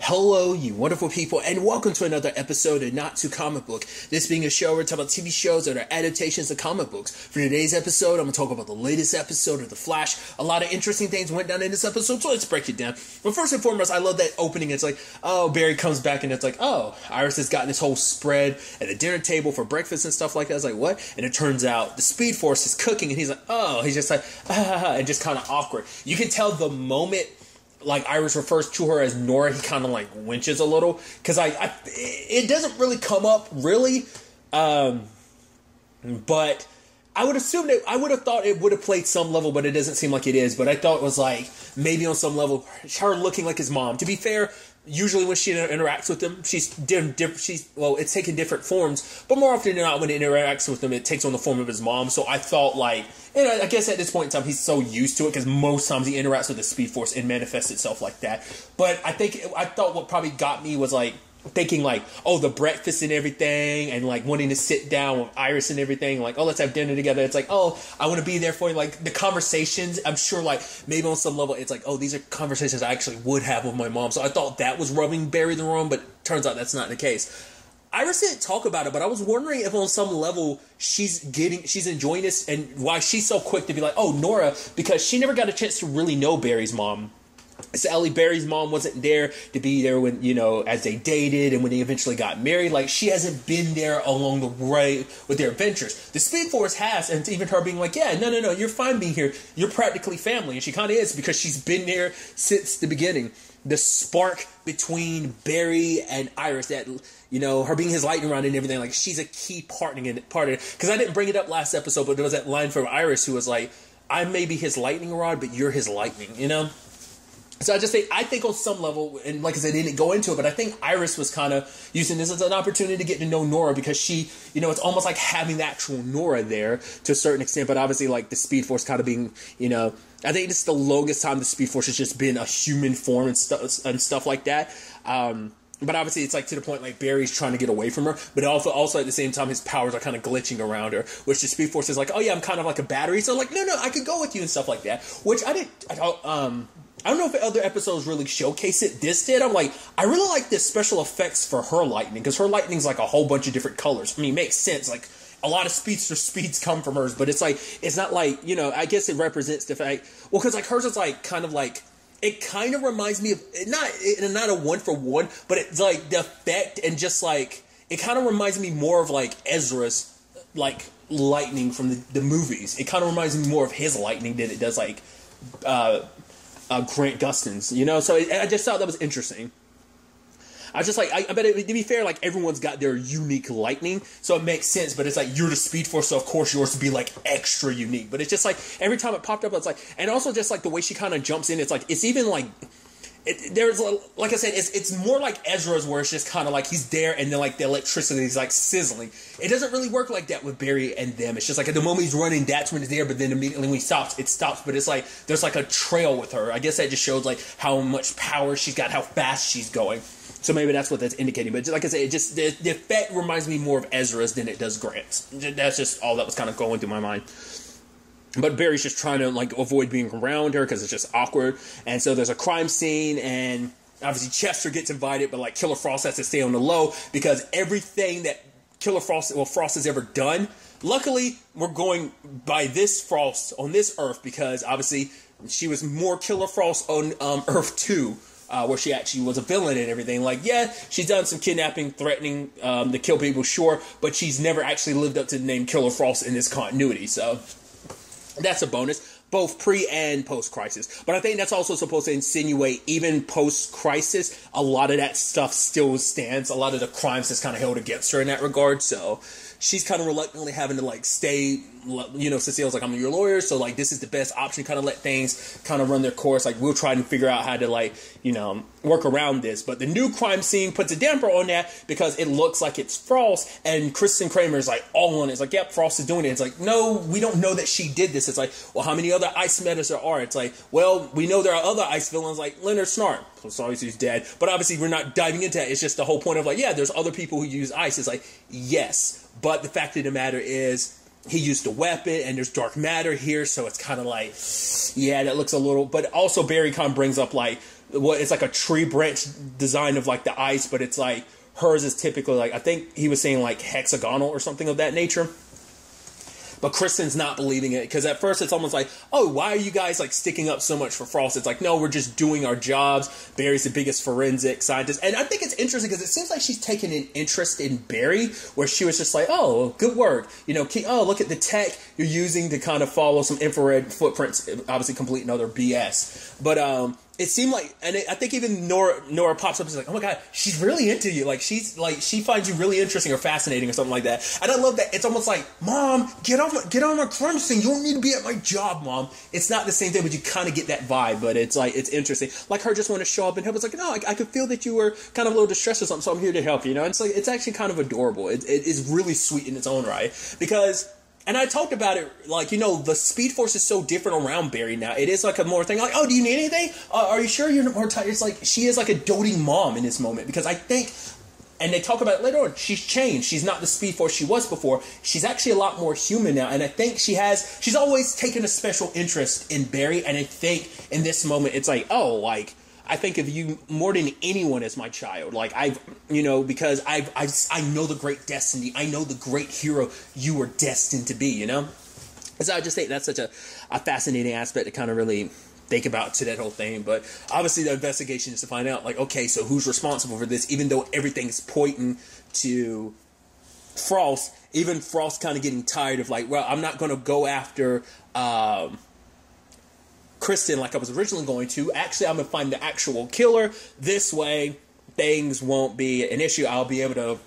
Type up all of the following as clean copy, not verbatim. Hello, you wonderful people, and welcome to another episode of Not Too Comic Book. This being a show where we talk about TV shows that are adaptations of comic books. For today's episode, I'm going to talk about the latest episode of The Flash. A lot of interesting things went down in this episode, so let's break it down. But first and foremost, I love that opening. It's like, oh, Barry comes back and it's like, oh, Iris has gotten this whole spread at a dinner table for breakfast and stuff like that. It's like, what? And it turns out the Speed Force is cooking, and he's like, oh, he's just like, ah, and just kind of awkward. You can tell the moment like Iris refers to her as Nora, he kind of like winches a little, because it doesn't really come up really, but I would assume that I would have thought it would have played some level, but it doesn't seem like it is. But I thought it was like maybe on some level her looking like his mom. To be fair, usually when she interacts with them, it's taking different forms, but more often than not, when it interacts with them, it takes on the form of his mom. So I thought like, and I guess at this point in time, he's so used to it because most times he interacts with the Speed Force and manifests itself like that. But I thought what probably got me was like thinking like, oh, the breakfast and everything, and like wanting to sit down with Iris and everything, like, oh, let's have dinner together. It's like, oh, I want to be there for you. Like the conversations, I'm sure like maybe on some level it's like, oh, these are conversations I actually would have with my mom. So I thought that was rubbing Barry the wrong, but turns out that's not the case. Iris didn't talk about it, but I was wondering if on some level she's enjoying this, and why she's so quick to be like, oh, Nora, because she never got a chance to really know Barry's mom. Sally, Barry's mom, wasn't there to be there when, you know, as they dated and when they eventually got married. Like, she hasn't been there along the way with their adventures. The Speed Force has, and even her being like, yeah, no, you're fine being here. You're practically family. And she kind of is, because she's been there since the beginning. The spark between Barry and Iris, that, you know, her being his lightning rod and everything, like, she's a key part in it. Because I didn't bring it up last episode, but there was that line from Iris who was like, I may be his lightning rod, but you're his lightning, you know? So I think on some level, and like I said, they didn't go into it, but I think Iris was kind of using this as an opportunity to get to know Nora, because she, you know, it's almost like having the actual Nora there to a certain extent, but obviously like the Speed Force kind of being, you know, I think this is the longest time the Speed Force has just been a human form and stuff like that. But obviously it's like to the point like Barry's trying to get away from her, but also at the same time his powers are kind of glitching around her, which the Speed Force is like, oh yeah, I'm kind of like a battery, so like, no, I could go with you and stuff like that, which I don't know if other episodes really showcase it. This did. I'm like, I really like the special effects for her lightning, because her lightning's like a whole bunch of different colors. I mean, it makes sense. Like, a lot of speeds come from hers, but it's like, it's not like, you know, I guess it represents the fact, well, because like hers is like kind of like, it kind of reminds me of, not a one for one, but it's like the effect, and just like, it kind of reminds me more of like Ezra's like lightning from the movies. It kind of reminds me more of his lightning than it does like, Grant Gustin's, you know, so I just thought that was interesting. I was just like, I bet it, to be fair, like everyone's got their unique lightning, so it makes sense, but it's like, you're the Speed Force, so of course yours would be like extra unique, but it's just like, every time it popped up, it's like, and also just like the way she kind of jumps in, it's like, it's even like, there's, like I said, it's more like Ezra's, where it's just kind of like, he's there, and then like the electricity is like sizzling. It doesn't really work like that with Barry and them. It's just like, at the moment he's running, that's when it's there, but then immediately when he stops, it stops, but it's like, there's like a trail with her. I guess that just shows like how much power she's got, how fast she's going. So maybe that's what that's indicating. But like I said, it just, the effect reminds me more of Ezra's than it does Grant's. That's just all that was kind of going through my mind. But Barry's just trying to like avoid being around her because it's just awkward. And so there's a crime scene, and obviously Chester gets invited, but like Killer Frost has to stay on the low, because everything that Frost has ever done, luckily we're going by this Frost on this Earth, because obviously she was more Killer Frost on Earth 2. Where she actually was a villain and everything. Like, yeah, she's done some kidnapping, threatening to kill people, sure, but she's never actually lived up to the name Killer Frost in this continuity, so that's a bonus, both pre and post-crisis. But I think that's also supposed to insinuate, even post-crisis, a lot of that stuff still stands. A lot of the crimes that's kind of held against her in that regard, so she's kind of reluctantly having to, like, stay, you know, Cecile's like, I'm your lawyer, so, like, this is the best option, kind of let things kind of run their course, like, we'll try and figure out how to, like, you know, work around this. But the new crime scene puts a damper on that, because it looks like it's Frost, and Kristen Kramer is, like, all on it. It's like, yep, Frost is doing it. It's like, no, we don't know that she did this. It's like, well, how many other ice metas there are? It's like, well, we know there are other ice villains, like Leonard Snart. So obviously he's dead, but obviously we're not diving into that. It's just the whole point of, like, yeah, there's other people who use ice. It's like, yes, but the fact of the matter is, he used a weapon, and there's dark matter here, so it's kind of like, yeah, that looks a little, but also Barry kind of brings up, like, what it's like a tree branch design of like the ice, but it's like hers is typically like, I think he was saying like hexagonal or something of that nature. But Kristen's not believing it, because at first it's almost like, oh, why are you guys like sticking up so much for Frost? It's like, no, we're just doing our jobs. Barry's the biggest forensic scientist. And I think it's interesting because it seems like she's taken an interest in Barry, where she was just like, oh, good work. You know, oh, look at the tech you're using to kind of follow some infrared footprints, obviously complete and other BS. But it seemed like, and I think even Nora pops up and is like, oh my God, she's really into you. Like, she's like, she finds you really interesting or fascinating or something like that. And I love that. It's almost like, Mom, get on my crunch thing. You don't need to be at my job, Mom. It's not the same thing, but you kind of get that vibe. But it's like, it's interesting. Like her just want to show up and help. It's like, no, I could feel that you were kind of a little distressed or something, so I'm here to help you. You know, and it's like, it's actually kind of adorable. It is really sweet in its own right, because. And I talked about it, like, you know, the Speed Force is so different around Barry now. It is like a more thing, like, oh, do you need anything? Are you sure you're more tired? It's like, she is like a doting mom in this moment, because I think, and they talk about it later on, she's changed. She's not the Speed Force she was before. She's actually a lot more human now, and I think she's always taken a special interest in Barry, and I think in this moment, it's like, oh, like, I think of you more than anyone as my child. Like, I know the great destiny. I know the great hero you were destined to be, you know? And so I just think that's such a fascinating aspect to kind of really think about to that whole thing. But obviously the investigation is to find out, like, okay, so who's responsible for this? Even though everything's pointing to Frost, even Frost kind of getting tired of, like, well, I'm not going to go after... Kristen, like I was originally going to. Actually, I'm going to find the actual killer. This way, things won't be an issue. I'll be able to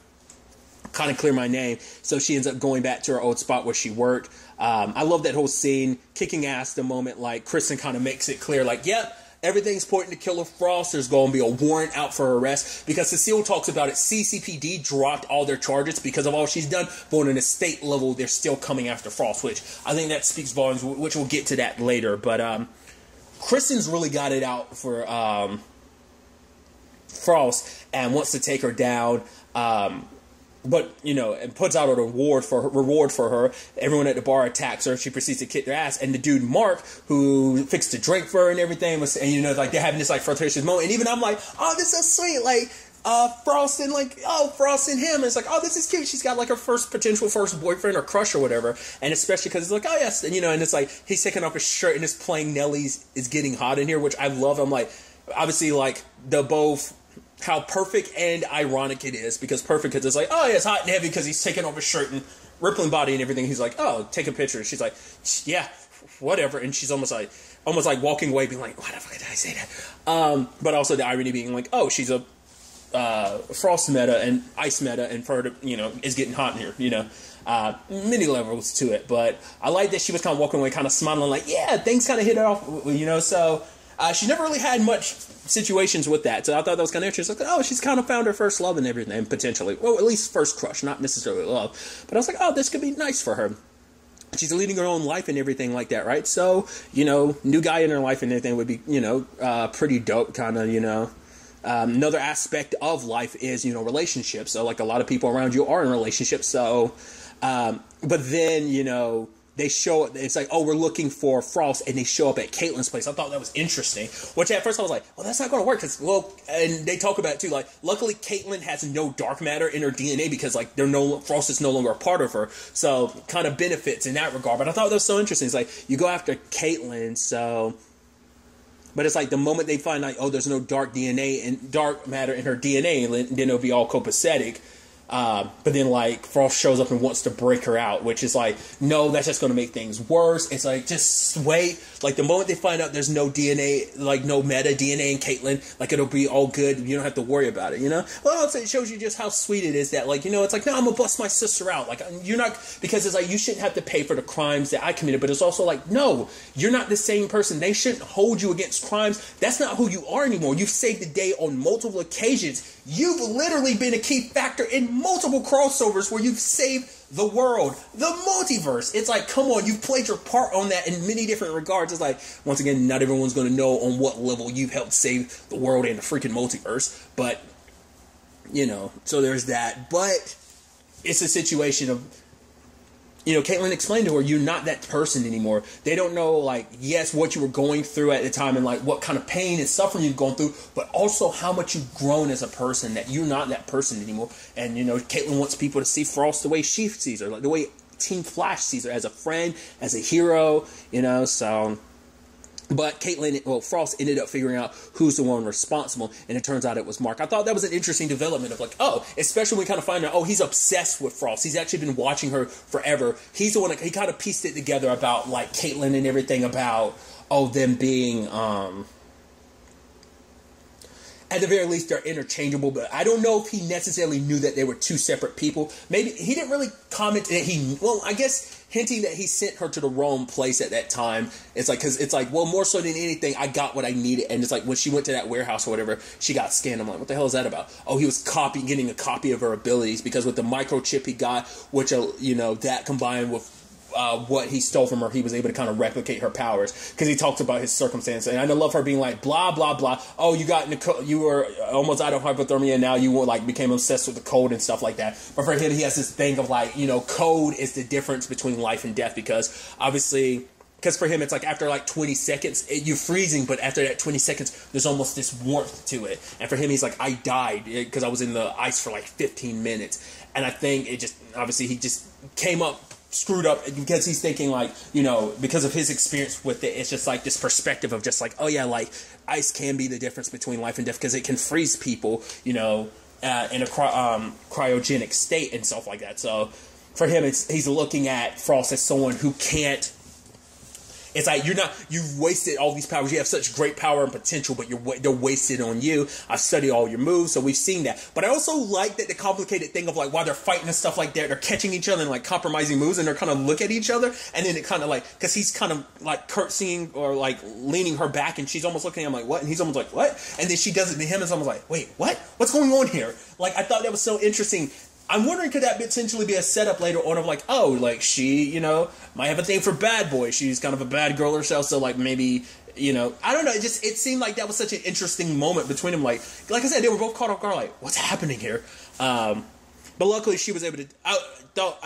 kind of clear my name. So she ends up going back to her old spot where she worked. I love that whole scene. Kicking ass the moment, like, Kristen kind of makes it clear, like, yep, everything's pointing to Killer Frost. There's going to be a warrant out for her arrest, because Cecile talks about it. CCPD dropped all their charges because of all she's done. But on a state level, they're still coming after Frost, which I think that speaks volumes, which we'll get to that later. But, Kristen's really got it out for Frost and wants to take her down, but, you know, and puts out a reward for her. Everyone at the bar attacks her. She proceeds to kick their ass. And the dude, Mark, who fixed the drink for her and everything, was, and, you know, like, they're having this, like, flirtatious moment. And even I'm like, oh, this is so sweet, like... Frost and like, oh, Frost and him. And it's like, oh, this is cute. She's got like her potential first boyfriend or crush or whatever. And especially because it's like, oh, yes. And, you know, and it's like, he's taking off his shirt and it's playing Nelly's It's Getting Hot in here, which I love. I'm like, obviously, like, the both, how perfect and ironic it is, because perfect because it's like, oh, yeah, it's hot and heavy because he's taking off his shirt and rippling body and everything. He's like, oh, take a picture. And she's like, yeah, whatever. And she's almost like walking away being like, why the fuck did I say that? But also the irony being like, oh, she's a, Frost meta and Ice meta, and further, you know, It's Getting Hot in here, you know, many levels to it. But I like that she was kind of walking away kind of smiling, like, yeah, things kind of hit it off, you know. So she never really had much situations with that, so I thought that was kind of interesting. Like, oh, she's kind of found her first love and everything, potentially, well, at least first crush, not necessarily love. But I was like, oh, this could be nice for her. She's leading her own life and everything like that, right? So, you know, new guy in her life and everything would be, you know, pretty dope, kind of, you know. Another aspect of life is, you know, relationships. So, like, a lot of people around you are in relationships. So, but then, you know, they show up. It's like, oh, we're looking for Frost, and they show up at Caitlin's place. I thought that was interesting. Which at first I was like, well, that's not going to work, because, well, and they talk about it too. Like, luckily, Caitlin has no dark matter in her DNA, because, like, Frost is no longer a part of her. So, kind of benefits in that regard. But I thought that was so interesting. It's like, you go after Caitlin, so. But it's like the moment they find, like, oh, there's no dark matter in her DNA, and then it'll be all copacetic. But then, like, Frost shows up and wants to break her out, which is like, no, that's just going to make things worse. It's like, just wait. Like, the moment they find out there's no DNA, like, no meta DNA in Caitlin, like, it'll be all good. You don't have to worry about it, you know? Well, it shows you just how sweet it is that, like, you know, it's like, no, I'm going to bust my sister out. Like, you're not, because it's like, you shouldn't have to pay for the crimes that I committed. But it's also like, no, you're not the same person. They shouldn't hold you against crimes. That's not who you are anymore. You've saved the day on multiple occasions. You've literally been a key factor in multiple crossovers where you've saved the world, the multiverse. It's like, come on, you've played your part on that in many different regards. It's like, once again, not everyone's going to know on what level you've helped save the world and the freaking multiverse, but, you know, so there's that. But it's a situation of, you know, Caitlin explained to her, you're not that person anymore. They don't know, like, yes, what you were going through at the time and, like, what kind of pain and suffering you've gone through, but also how much you've grown as a person, that you're not that person anymore. And, you know, Caitlin wants people to see Frost the way she sees her, like the way Team Flash sees her, as a friend, as a hero, you know, so... But Caitlin, well, Frost ended up figuring out who's the one responsible, and it turns out it was Mark. I thought that was an interesting development of, like, oh, especially when we kind of find out, oh, he's obsessed with Frost. He's actually been watching her forever. He's the one that, he kind of pieced it together about, like, Caitlin and everything about, oh, them being, at the very least, they're interchangeable, but I don't know if he necessarily knew that they were two separate people. Maybe he didn't really comment that he, well, I guess hinting that he sent her to the wrong place at that time. It's like, because it's like, well, more so than anything, I got what I needed. And it's like when she went to that warehouse or whatever, she got scanned. I'm like, what the hell is that about? Oh, he was getting a copy of her abilities, because with the microchip he got, which, you know, that combined with what he stole from her, he was able to kind of replicate her powers, because he talks about his circumstances. And I love her being like, blah, blah, blah. Oh, you got Nicole, you were almost out of hypothermia, and now you were, like, became obsessed with the cold and stuff like that. But for him, he has this thing of, like, you know, cold is the difference between life and death, because obviously... Because for him, it's like after like 20 seconds, you're freezing, but after that 20 seconds, there's almost this warmth to it. And for him, he's like, I died because I was in the ice for like 15 minutes. And I think it just, obviously, he just came up screwed up, because he's thinking, like, you know, because of his experience with it, it's just like this perspective of just like, oh yeah, like ice can be the difference between life and death, because it can freeze people, you know, in a cryogenic state and stuff like that. So for him, it's, he's looking at Frost as someone who can't, it's like, you're not, you've wasted all these powers. You have such great power and potential, but they're wasted on you. I've studied all your moves, so we've seen that. But I also like that the complicated thing of, like, while they're fighting and stuff like that, they're catching each other and, like, compromising moves, and they're kind of look at each other, and then it kind of, like, because he's kind of, like, curtsying or, like, leaning her back, and she's almost looking at him like, what? And he's almost like, what? And then she does it to him, and it's almost like, wait, what? What's going on here? Like, I thought that was so interesting. I'm wondering, could that potentially be a setup later on of, like, oh, like, she, you know, might have a thing for bad boys. She's kind of a bad girl herself, so, like, maybe, you know, I don't know. It just, it seemed like that was such an interesting moment between them. Like I said, they were both caught off guard, like, what's happening here? But luckily she was able to, I thought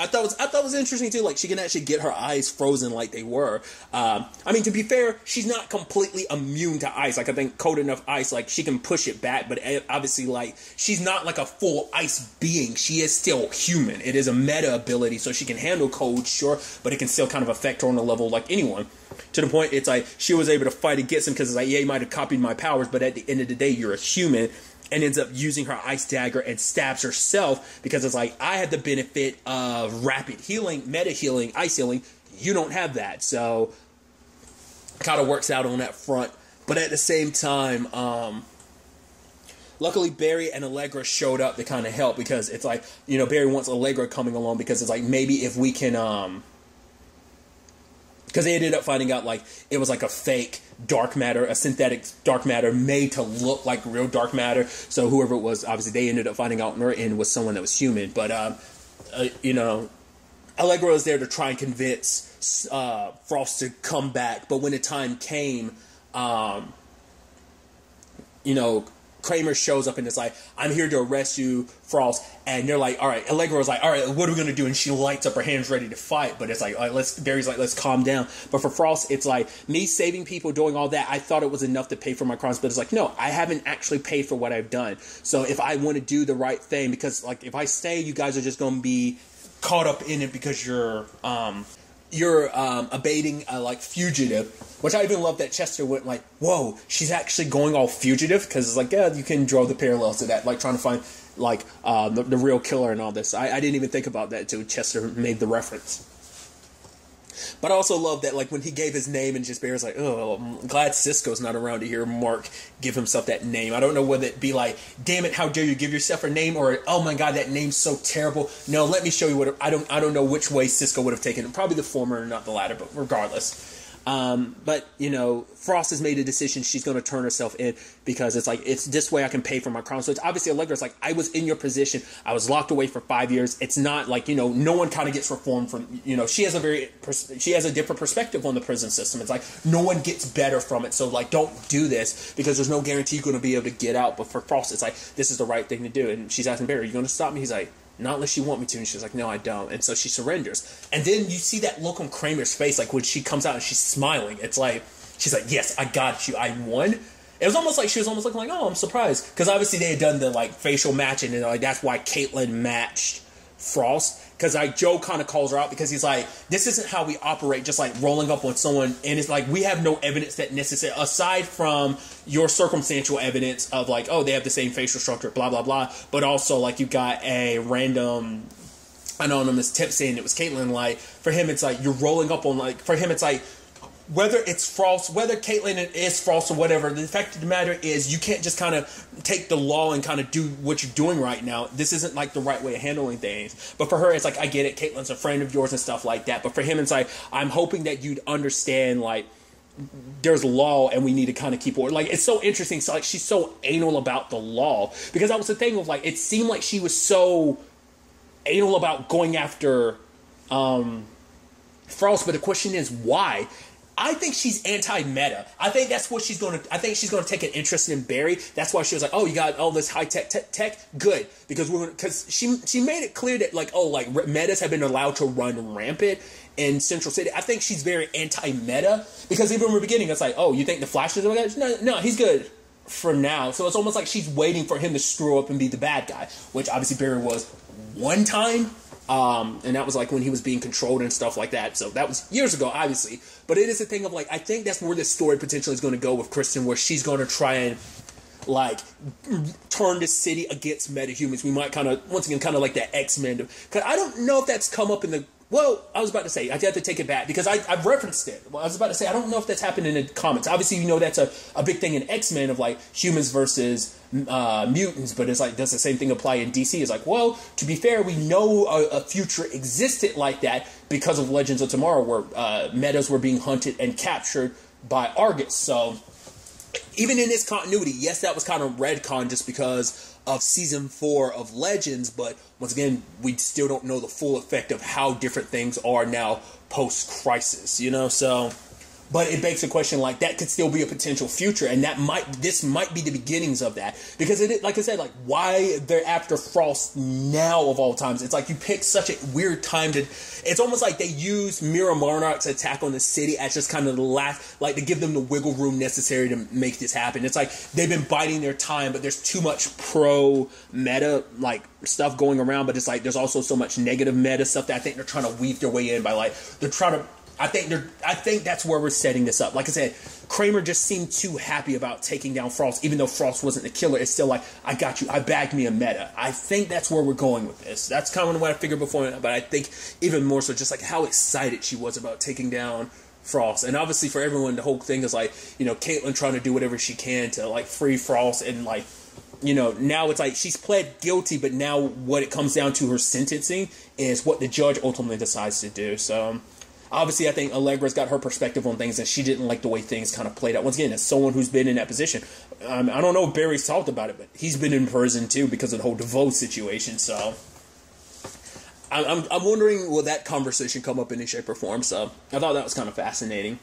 it was interesting too, like she can actually get her eyes frozen like they were. I mean, to be fair, she's not completely immune to ice. Like, I think cold enough ice, like, she can push it back, but obviously, like, she's not like a full ice being. She is still human. It is a meta ability, so she can handle cold, sure, but it can still kind of affect her on a level like anyone. To the point, it's like, she was able to fight against him, because it's like, yeah, you might have copied my powers, but at the end of the day, you're a human. And ends up using her ice dagger and stabs herself, because it's like, I had the benefit of rapid healing, meta healing, ice healing. You don't have that. So it kind of works out on that front. But at the same time, luckily Barry and Allegra showed up to kind of help, because it's like, you know, Barry wants Allegra coming along, because it's like, maybe if we can... Because they ended up finding out, like, it was like a fake dark matter, a synthetic dark matter made to look like real dark matter. So whoever it was, obviously, they ended up finding out on their end was someone that was human. But, you know, Allegra was there to try and convince Frost to come back. But when the time came, you know, Kramer shows up and it's like, I'm here to arrest you, Frost. And they're like, all right, Allegra was like, all right, what are we going to do? And she lights up, her hands ready to fight. But it's like, all right, Barry's like, let's calm down. But for Frost, it's like, me saving people, doing all that, I thought it was enough to pay for my crimes. But it's like, no, I haven't actually paid for what I've done. So if I want to do the right thing, because, like, if I stay, you guys are just going to be caught up in it, because you're abating a, like, fugitive, which I even love that Chester went like, whoa, she's actually going all fugitive, because it's like, yeah, you can draw the parallels to that, like trying to find, like, the real killer and all this. I didn't even think about that until Chester made the reference. But I also love that, like, when he gave his name and just Bear's like, oh, I'm glad Cisco's not around to hear Mark give himself that name. I don't know whether it be like, damn it, how dare you give yourself a name, or, oh my god, that name's so terrible. No, let me show you what, I don't know which way Cisco would have taken it. Probably the former, not the latter, but regardless. But, you know, Frost has made a decision. She's going to turn herself in, because it's like, it's this way I can pay for my crimes. So it's obviously Allegra's like, I was in your position. I was locked away for 5 years. It's not like, you know, no one kind of gets reformed from, you know, she has a different perspective on the prison system. It's like, no one gets better from it. So, like, don't do this, because there's no guarantee you're going to be able to get out. But for Frost, it's like, this is the right thing to do. And she's asking Barry, are you going to stop me? He's like, Not unless you want me to. And she's like, no, I don't. And so she surrenders. And then you see that look on Kramer's face, like when she comes out and she's smiling. It's like, she's like, yes, I got you. I won. It was almost like she was almost looking like, oh, I'm surprised. Because obviously they had done the like facial matching, and like that's why Caitlin matched Frost. Because like Joe kind of calls her out because he's like, this isn't how we operate, just like rolling up on someone. And it's like, we have no evidence that necessary, aside from your circumstantial evidence of like, oh, they have the same facial structure, blah, blah, blah. But also like you got a random anonymous tip saying it was Caitlin. Like for him, it's like you're rolling up on like, for him, it's like, whether it's Frost, whether Caitlin is Frost or whatever, the fact of the matter is you can't just kind of take the law and kind of do what you're doing right now. This isn't like the right way of handling things. But for her, it's like, I get it. Caitlin's a friend of yours and stuff like that. But for him, it's like, I'm hoping that you'd understand, like, there's law and we need to kind of keep order. Like, it's so interesting. So, like, she's so anal about the law. Because that was the thing of, like, it seemed like she was so anal about going after Frost. But the question is, why? I think she's anti-meta. I think that's what she's going to... I think she's going to take an interest in Barry. That's why she was like, oh, you got all this high-tech tech? Good. Because we're gonna, she made it clear that, like, oh, like, metas have been allowed to run rampant in Central City. I think she's very anti-meta. Because even in the beginning, it's like, oh, you think the Flash is... No, he's good for now. So it's almost like she's waiting for him to screw up and be the bad guy. Which, obviously, Barry was one time. And that was like when he was being controlled and stuff like that. So that was years ago, obviously. But it is a thing of like, I think that's where this story potentially is going to go with Kristen, where she's going to try and like turn the city against metahumans. We might kind of, once again, kind of like that X-Men. Because I don't know if that's come up in the, well, I was about to say, I have to take it back because I've referenced it. Well, I was about to say, I don't know if that's happened in the comics. Obviously, you know, that's a big thing in X-Men of like humans versus mutants, but it's like, does the same thing apply in DC? It's like, well, to be fair, we know a future existed like that because of Legends of Tomorrow, where metas were being hunted and captured by Argus. So even in this continuity, yes, that was kind of retcon just because of season 4 of Legends, but once again, we still don't know the full effect of how different things are now post-crisis, you know, so, but it begs a question, like, that could still be a potential future, and that might, this might be the beginnings of that, because it, like I said, like, why they're after Frost now of all times? It's like, you pick such a weird time to, it's almost like they use Mira Monarch's attack on the city as just kind of the last, like, to give them the wiggle room necessary to make this happen. It's like, they've been biding their time, but there's too much pro-meta, like, stuff going around, but it's like, there's also so much negative meta stuff that I think they're trying to weave their way in by, like, they're trying to, I think that's where we're setting this up. Like I said, Kramer just seemed too happy about taking down Frost, even though Frost wasn't the killer. It's still like, I got you. I bagged me a meta. I think that's where we're going with this. That's kind of what I figured before, but I think even more so just like how excited she was about taking down Frost. And obviously for everyone, the whole thing is like, you know, Caitlin trying to do whatever she can to like free Frost and like, you know, now it's like she's pled guilty, but now what it comes down to her sentencing is what the judge ultimately decides to do. So... obviously, I think Allegra's got her perspective on things, and she didn't like the way things kind of played out. Once again, as someone who's been in that position, I don't know if Barry's talked about it, but he's been in prison, too, because of the whole DeVoe situation. So, I'm wondering, will that conversation come up in any shape or form? So, I thought that was kind of fascinating.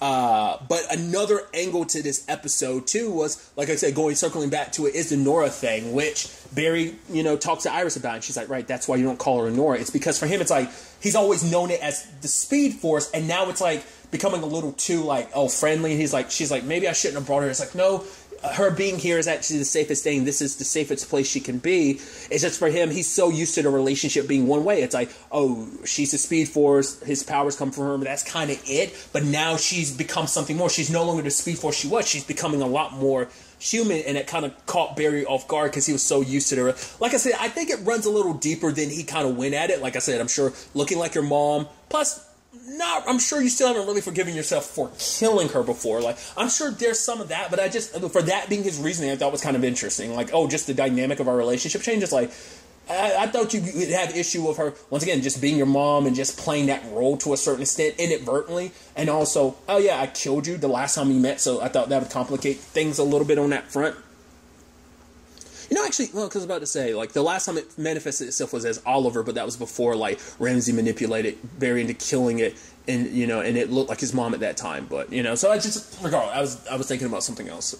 But another angle to this episode, too, was, like I said, circling back to it, is the Nora thing, which Barry, you know, talks to Iris about, and she's like, right, that's why you don't call her Nora. It's because for him, it's like, he's always known it as the Speed Force, and now it's like becoming a little too, like, oh, friendly, and he's like, she's like, maybe I shouldn't have brought her. It's like, no, her being here is actually the safest thing. This is the safest place she can be. It's just for him, he's so used to the relationship being one way. It's like, oh, she's the Speed Force. His powers come from her. But that's kind of it. But now she's become something more. She's no longer the Speed Force she was. She's becoming a lot more human, and it kind of caught Barry off guard because he was so used to the... Like I said, I think it runs a little deeper than he kind of went at it. Like I said, I'm sure looking like your mom, plus... I'm sure you still haven't really forgiven yourself for killing her before. Like, I'm sure there's some of that, but I just, for that being his reasoning, I thought was kind of interesting. Like, oh, just the dynamic of our relationship changes. Like, I thought you would have issue with her, once again, just being your mom and just playing that role to a certain extent inadvertently. And also, oh yeah, I killed you the last time we met, so I thought that would complicate things a little bit on that front. You know, actually, well, because I was about to say, like, the last time it manifested itself was as Oliver, but that was before, like, Ramsey manipulated Barry into killing it, and, you know, and it looked like his mom at that time, but, you know, so I just, regardless, I was thinking about something else,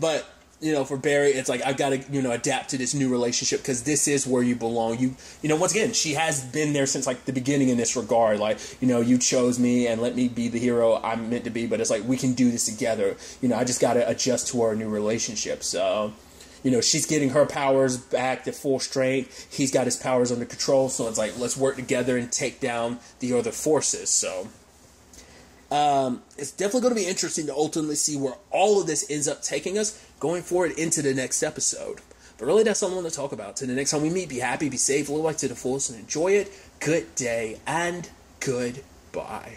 but... you know, for Barry, it's like, I've got to, you know, adapt to this new relationship because this is where you belong. You know, once again, she has been there since, like, the beginning in this regard. Like, you know, you chose me and let me be the hero I'm meant to be, but it's like, we can do this together. You know, I just got to adjust to our new relationship. So, you know, she's getting her powers back to full strength. He's got his powers under control. So it's like, let's work together and take down the other forces. So, it's definitely going to be interesting to ultimately see where all of this ends up taking us going forward into the next episode. But really, that's all I want to talk about. Till the next time we meet, be happy, be safe, live life to the fullest, and enjoy it. Good day and goodbye.